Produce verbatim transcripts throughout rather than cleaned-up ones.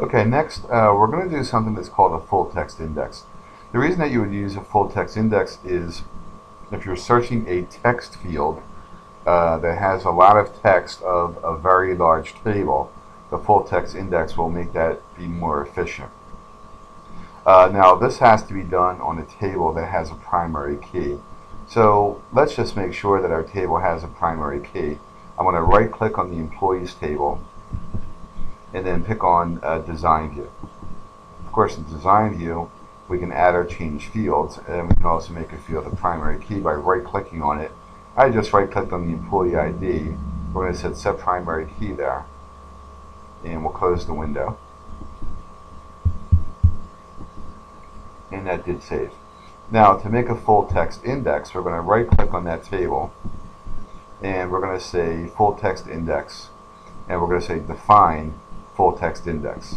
Okay, next uh, we're going to do something that's called a full text index. The reason that you would use a full text index is if you're searching a text field uh, that has a lot of text of a very large table, the full text index will make that be more efficient. Uh, now this has to be done on a table that has a primary key. So let's just make sure that our table has a primary key. I'm going to right click on the employees table and then pick on uh, design view. Of course, in design view we can add or change fields, and we can also make a field a primary key by right clicking on it. I just right clicked on the employee I D. We're going to set set primary key there, and we'll close the window. And that did save. Now to make a full text index, we're going to right click on that table and we're going to say full text index, and we're going to say define full text index.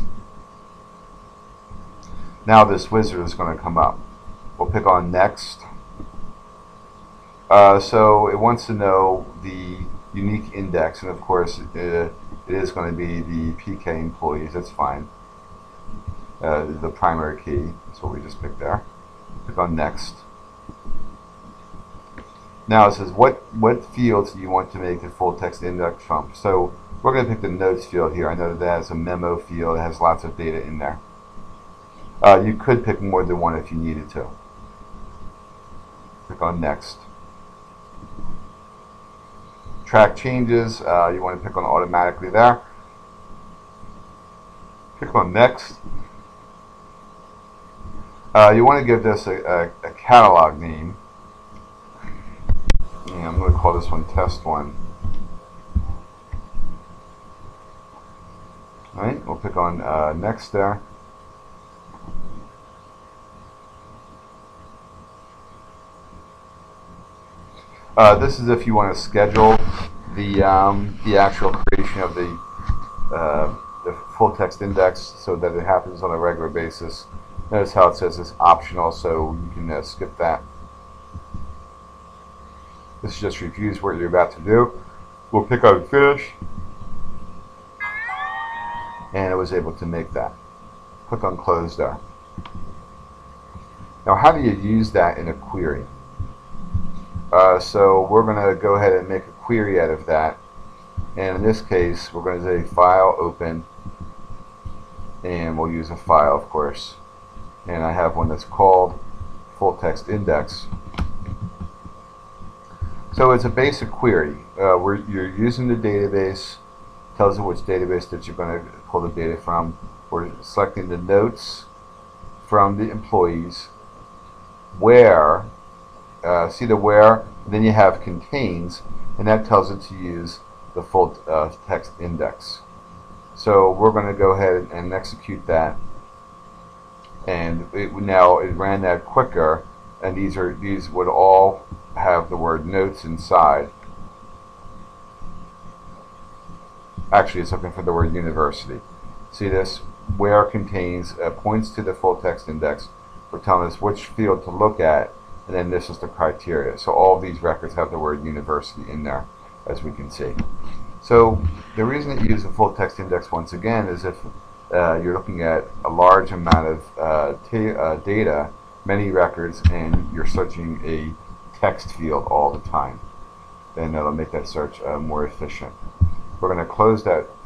Now this wizard is going to come up. We'll pick on next. Uh, so it wants to know the unique index, and of course uh, it is going to be the P K employees. That's fine. Uh, the primary key, that's what we just picked there. Click on next. Now it says what what fields do you want to make the full text index from? So we're going to pick the notes field here. I know that, that has a memo field. It has lots of data in there. Uh, you could pick more than one if you needed to. Click on next. Track changes. Uh, you want to pick on automatically there. Click on next. Uh, you want to give this a, a, a catalog name, and I'm going to call this one test one. Alright, we'll pick on uh, next there. Uh, this is if you want to schedule the um, the actual creation of the, uh, the full text index so that it happens on a regular basis. Notice how it says it's optional, so you can uh, skip that. This just reviews what you're about to do. We'll pick out finish, and it was able to make that. Click on close there. Now, how do you use that in a query? Uh, so we're going to go ahead and make a query out of that, and in this case, we're going to say file open, and we'll use a file, of course. And I have one that's called full text index. So it's a basic query. Uh, where you're using the database, tells you which database that you're going to pull the data from. We're selecting the notes from the employees. Where, uh, see the where, then you have contains, and that tells it to use the full uh, text index. So we're going to go ahead and execute that. And it, now it ran that quicker, and these are these would all have the word notes inside. Actually, it's looking for the word university. See this? Where contains uh, points to the full text index. We're telling us which field to look at, and then this is the criteria. So all of these records have the word university in there, as we can see. So the reason that you use the full text index once again is if Uh, you're looking at a large amount of uh, uh, data, many records, and you're searching a text field all the time. Then that'll make that search uh, more efficient. We're going to close that